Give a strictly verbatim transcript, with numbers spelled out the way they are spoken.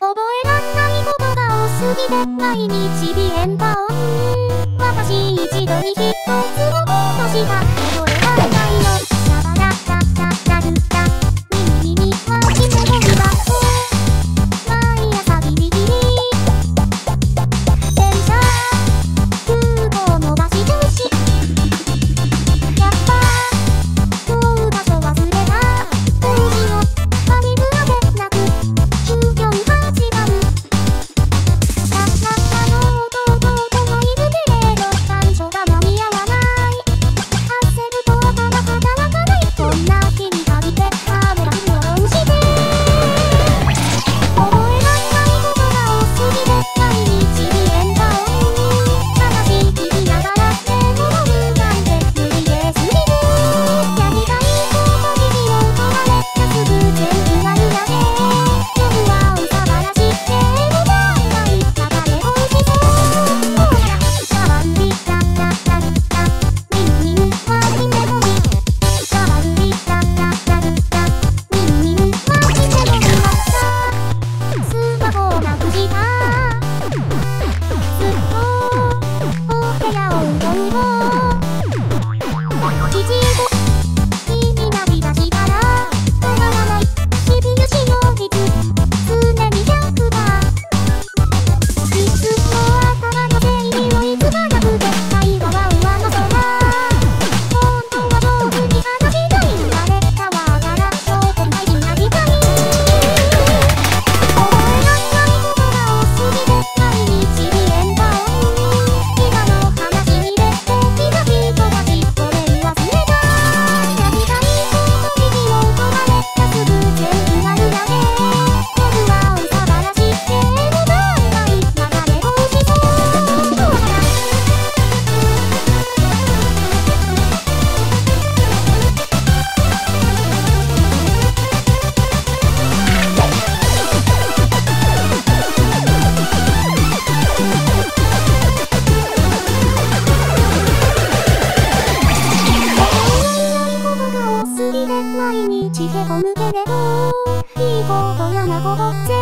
覚えらんない言葉多すぎて毎日微変だ。私一度に一つのことしか覚えられないの。ラバララララルラ耳にはきてゴミ箱。毎朝ギリギリ電車空港のばし寿司。やっぱこう場所忘れた。どうしよう割り当てなく急遽始まる。たったの弟もいるけれど短所が間に合わない。焦ると頭働かない。こんな日に限ってカメラフォローして。覚えられないことが多すぎて毎日変だ。悲しい日々ながらでも無関係無理ゲーすぎる。やりたいこと日々を問われたすぐ全部丸投げ。夜はお騒がしくても大概流れ星座。ほらシャワンビラララルラミンミンはきてゴミ。シャワンビラララルラミンミンはきてゴミ箱。スマホをなくした。ずっとお部屋をうろうろ。いちご気になりだしたら止まらない。日々の使用率常にひゃくパーセント。いつも頭の整理追いつかなくて会話は上の空。本当は上手に話したい。誰かはから商店街になりたい。覚えられないことが多すぎて毎日変だ。今の話に出てきた人たちこれ忘れた。やりたいこと日々を問われたすぐ全部丸投げ。夜はお騒がしくても大概流れ星座。ほら覚えられないことが多すぎて毎日へこむけれどいいこと嫌なこと全